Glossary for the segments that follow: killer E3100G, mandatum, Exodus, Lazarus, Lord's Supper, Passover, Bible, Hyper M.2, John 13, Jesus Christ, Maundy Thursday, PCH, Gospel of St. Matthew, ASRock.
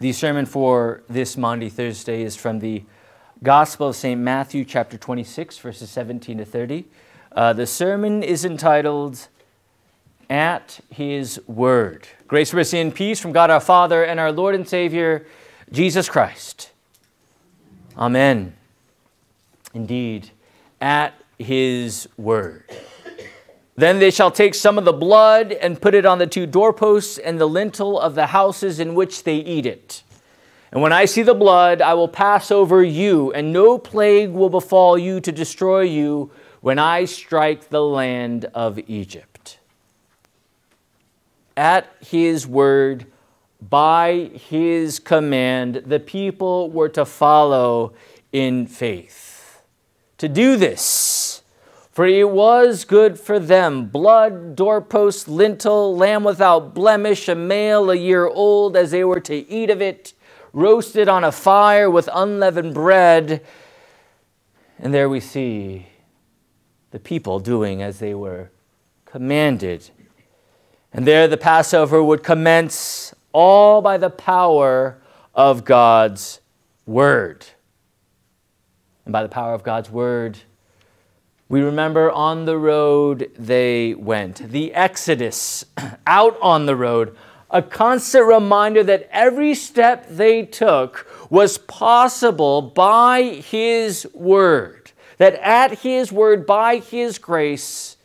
The sermon for this Maundy Thursday is from the Gospel of St. Matthew, chapter 26, verses 17 to 30. The sermon is entitled, At His Word. Grace, mercy, and peace from God our Father and our Lord and Savior, Jesus Christ. Amen. Indeed, at His Word. Then they shall take some of the blood and put it on the two doorposts and the lintel of the houses in which they eat it. And when I see the blood, I will pass over you, and no plague will befall you to destroy you when I strike the land of Egypt. At His word, by His command, the people were to follow in faith. To do this, for it was good for them, blood, doorpost, lintel, lamb without blemish, a male 1 year old, as they were to eat of it, roasted on a fire with unleavened bread. And there we see the people doing as they were commanded. And there the Passover would commence, all by the power of God's word. And by the power of God's word, we remember on the road they went. The Exodus, out on the road, a constant reminder that every step they took was possible by His word. That at His word, by His grace,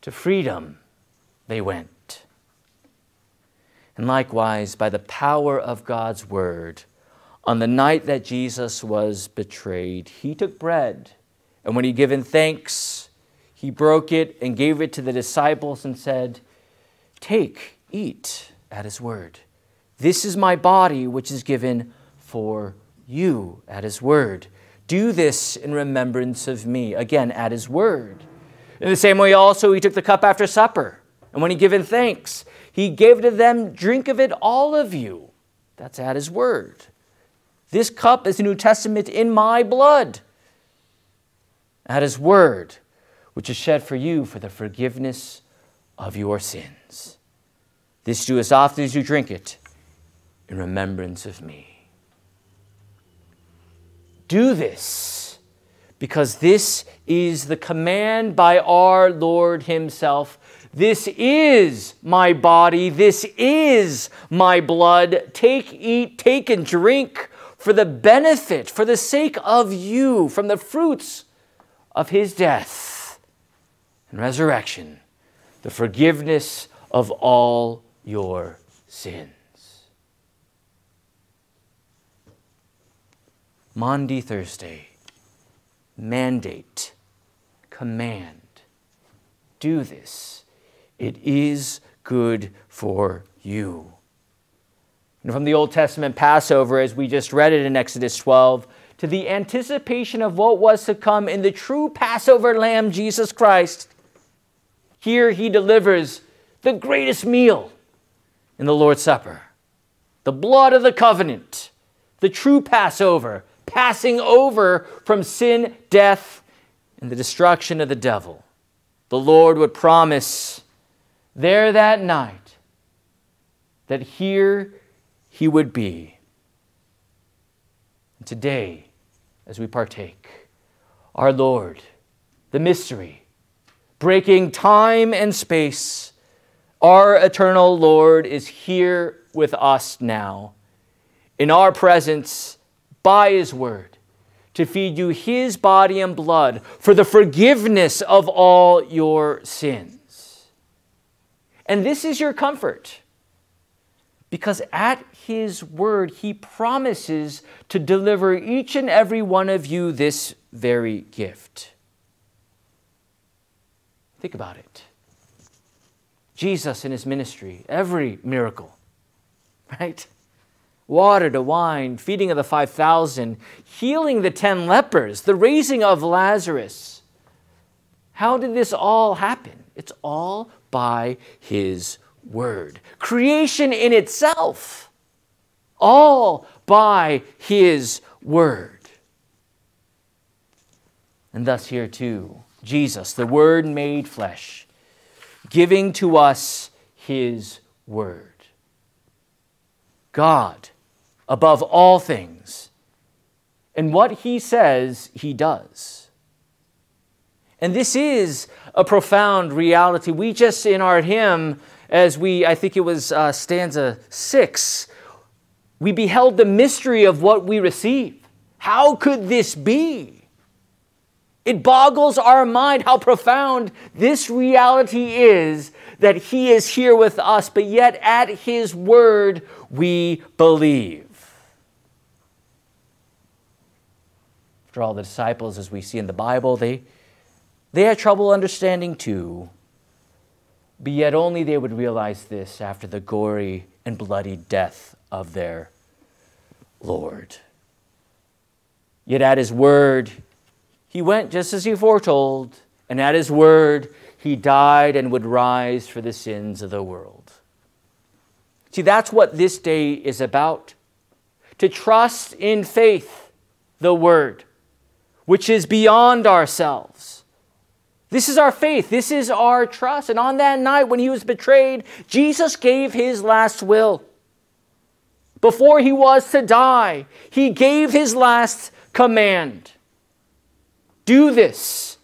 to freedom they went. And likewise, by the power of God's word, on the night that Jesus was betrayed, He took bread. And when He had given thanks, He broke it and gave it to the disciples and said, Take, eat, at His word. This is my body, which is given for you, at His word. Do this in remembrance of me. Again, at His word. In the same way also, He took the cup after supper. And when He had given thanks, He gave to them, Drink of it, all of you. That's at His word. This cup is the New Testament in my blood. At His word, which is shed for you for the forgiveness of your sins. This do as often as you drink it in remembrance of me. Do this, because this is the command by our Lord Himself. This is my body. This is my blood. Take, eat, take, and drink for the benefit, for the sake of you, from the fruits of His death and resurrection, the forgiveness of all your sins. Maundy Thursday, mandate, command, do this. It is good for you. And from the Old Testament Passover, as we just read it in Exodus 12, to the anticipation of what was to come in the true Passover Lamb, Jesus Christ. Here He delivers the greatest meal in the Lord's Supper. The blood of the covenant, the true Passover, passing over from sin, death, and the destruction of the devil. The Lord would promise there that night that here He would be. And today, as we partake, our Lord, the mystery, breaking time and space, our eternal Lord is here with us now, in our presence, by His word, to feed you His body and blood for the forgiveness of all your sins. And this is your comfort, because at His word, He promises to deliver each and every one of you this very gift. Think about it. Jesus in His ministry, every miracle, right? Water to wine, feeding of the 5,000, healing the 10 lepers, the raising of Lazarus. How did this all happen? It's all by His word. Creation in itself, all by His word. And thus here too, Jesus, the word made flesh, giving to us His word. God above all things. And what he says, he does. And this is a profound reality. We just, in our hymn, as we, I think it was stanza 6, we beheld the mystery of what we receive. How could this be? It boggles our mind how profound this reality is, that he is here with us, but yet at his word we believe. After all, the disciples, as we see in the Bible, they had trouble understanding too, but yet only they would realize this after the gory and bloody death of their Lord. Yet at his word, he went just as he foretold, and at his word, he died and would rise for the sins of the world. See, that's what this day is about, to trust in faith the word, which is beyond ourselves. This is our faith. This is our trust. And on that night when he was betrayed, Jesus gave his last will. Before he was to die, he gave his last command. Do this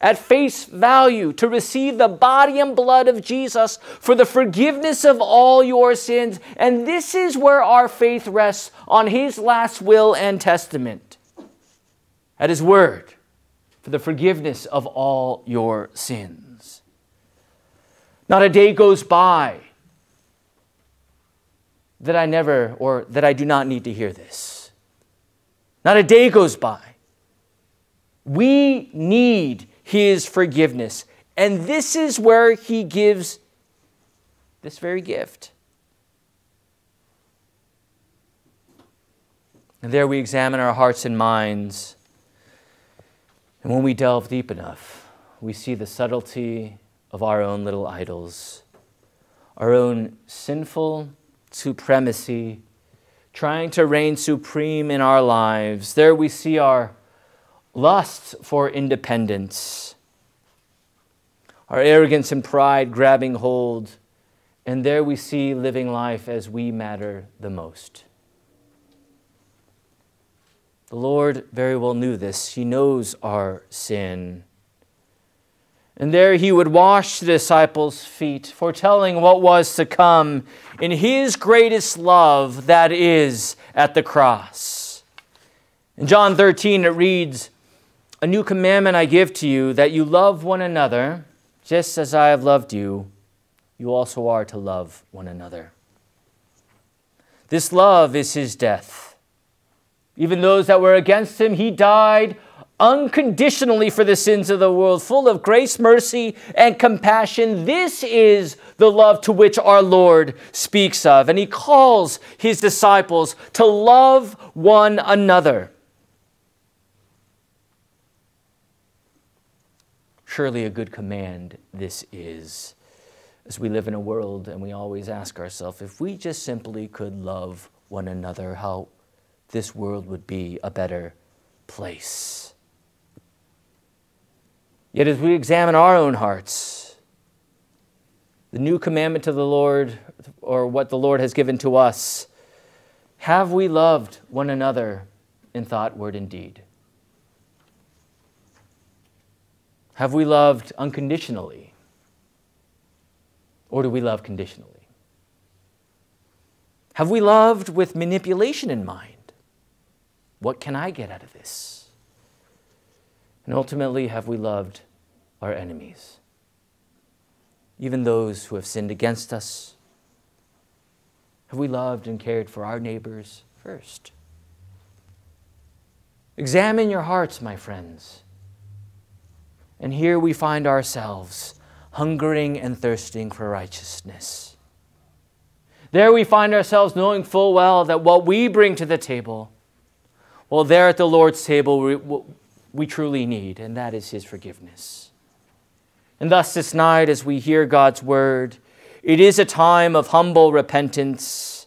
at face value to receive the body and blood of Jesus for the forgiveness of all your sins. And this is where our faith rests, on his last will and testament, at his word, for the forgiveness of all your sins. Not a day goes by that I never, or that I do not need to hear this. Not a day goes by. We need his forgiveness. And this is where he gives this very gift. And there we examine our hearts and minds. And when we delve deep enough, we see the subtlety of our own little idols, our own sinful supremacy, trying to reign supreme in our lives. There we see our lust for independence, our arrogance and pride grabbing hold, and there we see living life as we matter the most. The Lord very well knew this. He knows our sin. And there he would wash the disciples' feet, foretelling what was to come in his greatest love, that is, at the cross. In John 13, it reads, "A new commandment I give to you, that you love one another, just as I have loved you. You also are to love one another." This love is his death. Even those that were against him, he died unconditionally for the sins of the world, full of grace, mercy, and compassion. This is the love to which our Lord speaks of, and he calls his disciples to love one another. Surely a good command this is, as we live in a world and we always ask ourselves, if we just simply could love one another, how this world would be a better place. Yet as we examine our own hearts, the new commandment of the Lord, or what the Lord has given to us, have we loved one another in thought, word, and deed? Have we loved unconditionally, or do we love conditionally? Have we loved with manipulation in mind? What can I get out of this? And ultimately, have we loved our enemies? Even those who have sinned against us? Have we loved and cared for our neighbors first? Examine your hearts, my friends. And here we find ourselves hungering and thirsting for righteousness. There we find ourselves knowing full well that what we bring to the table, well, there at the Lord's table, we truly need, and that is his forgiveness. And thus this night, as we hear God's word, it is a time of humble repentance,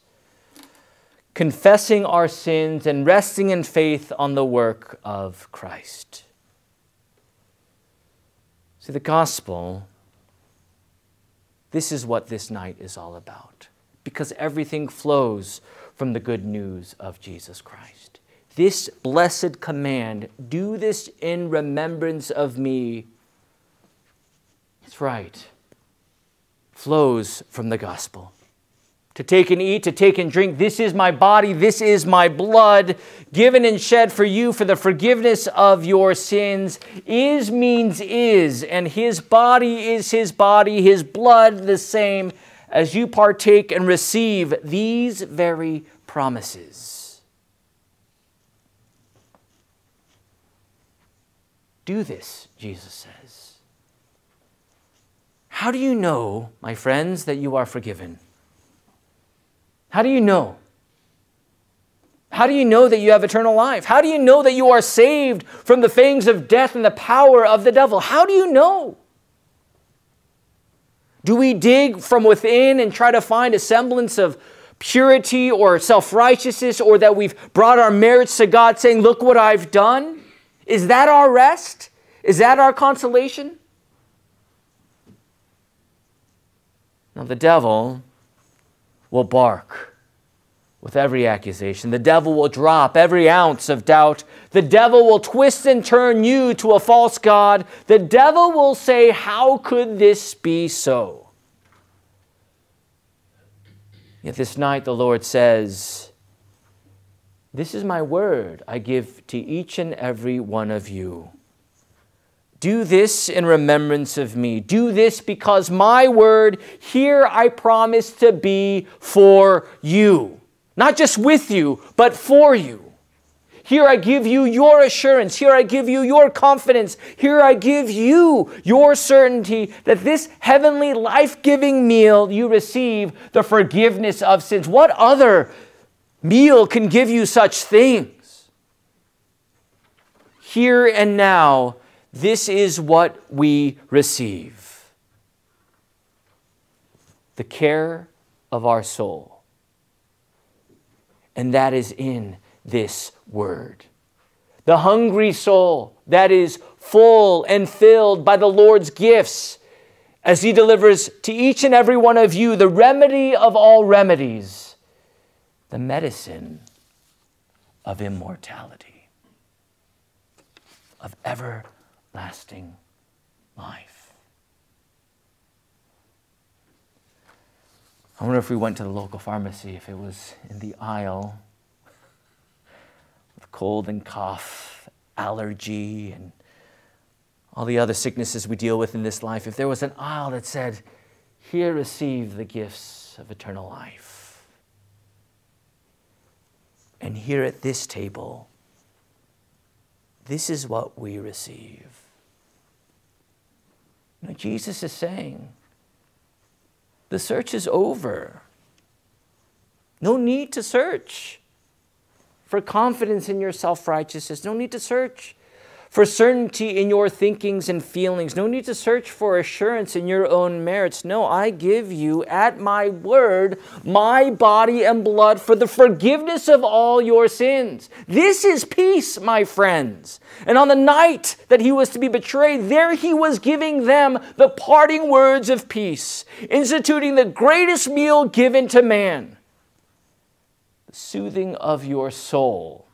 confessing our sins and resting in faith on the work of Christ. See, the gospel, this is what this night is all about, because everything flows from the good news of Jesus Christ. This blessed command, do this in remembrance of me, that's right, flows from the gospel. To take and eat, to take and drink, this is my body, this is my blood, given and shed for you for the forgiveness of your sins. Is means is, and his body is his body, his blood the same, as you partake and receive these very promises. Do this, Jesus says. How do you know, my friends, that you are forgiven? How do you know? How do you know that you have eternal life? How do you know that you are saved from the fangs of death and the power of the devil? How do you know? Do we dig from within and try to find a semblance of purity or self-righteousness, or that we've brought our merits to God saying, look what I've done? Is that our rest? Is that our consolation? Now the devil will bark with every accusation. The devil will drop every ounce of doubt. The devil will twist and turn you to a false god. The devil will say, how could this be so? Yet this night the Lord says, this is my word I give to each and every one of you. Do this in remembrance of me. Do this because my word here I promise to be for you. Not just with you, but for you. Here I give you your assurance. Here I give you your confidence. Here I give you your certainty that this heavenly life-giving meal you receive the forgiveness of sins. What other meal can give you such things? Here and now, this is what we receive. The care of our soul. And that is in this word. The hungry soul that is full and filled by the Lord's gifts as he delivers to each and every one of you the remedy of all remedies, the medicine of immortality, of everlasting life. I wonder if we went to the local pharmacy, if it was in the aisle with cold and cough, allergy, and all the other sicknesses we deal with in this life, if there was an aisle that said, here receive the gifts of eternal life. And here at this table, this is what we receive. Now, Jesus is saying, the search is over. No need to search for confidence in your self-righteousness. No need to search for certainty in your thinkings and feelings. No need to search for assurance in your own merits. No, I give you at my word, my body and blood for the forgiveness of all your sins. This is peace, my friends. And on the night that he was to be betrayed, there he was giving them the parting words of peace, instituting the greatest meal given to man, the soothing of your soul,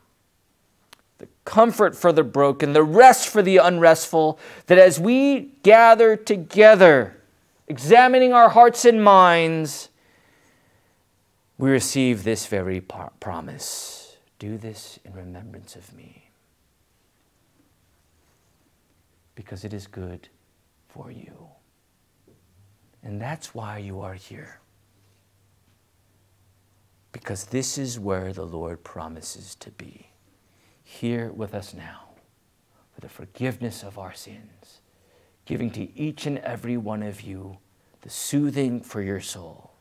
the comfort for the broken, the rest for the unrestful, that as we gather together, examining our hearts and minds, we receive this very promise. Do this in remembrance of me, because it is good for you. And that's why you are here, because this is where the Lord promises to be. Here with us now for the forgiveness of our sins, giving to each and every one of you the soothing for your soul.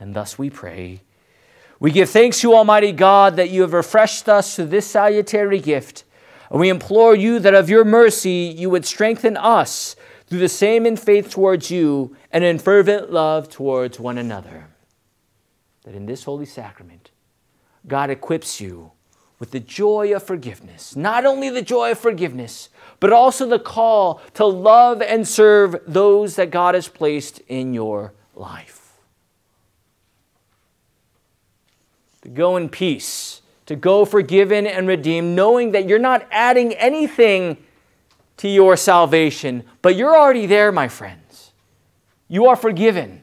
And thus we pray, we give thanks to Almighty God that you have refreshed us through this salutary gift, and we implore you that of your mercy you would strengthen us through the same in faith towards you and in fervent love towards one another, that in this holy sacrament God equips you with the joy of forgiveness, not only the joy of forgiveness, but also the call to love and serve those that God has placed in your life. to go in peace, to go forgiven and redeemed, knowing that you're not adding anything to your salvation, but you're already there, my friends. You are forgiven.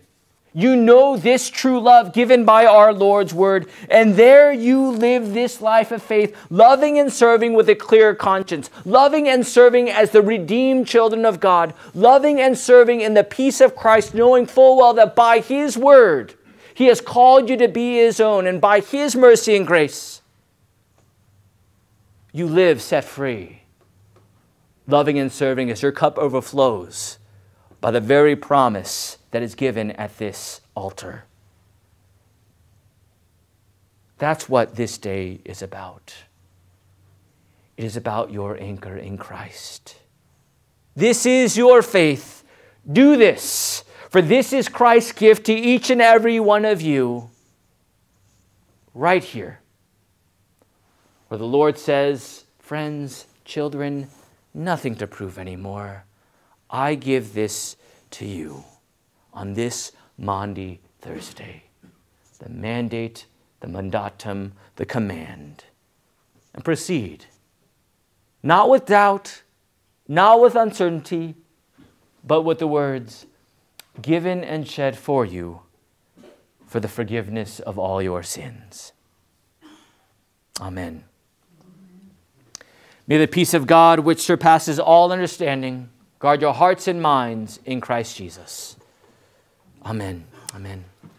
You know this true love given by our Lord's word, and there you live this life of faith, loving and serving with a clear conscience, loving and serving as the redeemed children of God, loving and serving in the peace of Christ, knowing full well that by his word, he has called you to be his own, and by his mercy and grace, you live set free, loving and serving as your cup overflows by the very promise that is given at this altar. That's what this day is about. It is about your anchor in Christ. This is your faith. Do this, for this is Christ's gift to each and every one of you, right here, where the Lord says, friends, children, nothing to prove anymore. I give this to you on this Maundy Thursday. The mandate, the mandatum, the command. And proceed, not with doubt, not with uncertainty, but with the words, given and shed for you for the forgiveness of all your sins. Amen. May the peace of God, which surpasses all understanding, guard your hearts and minds in Christ Jesus. Amen. Amen.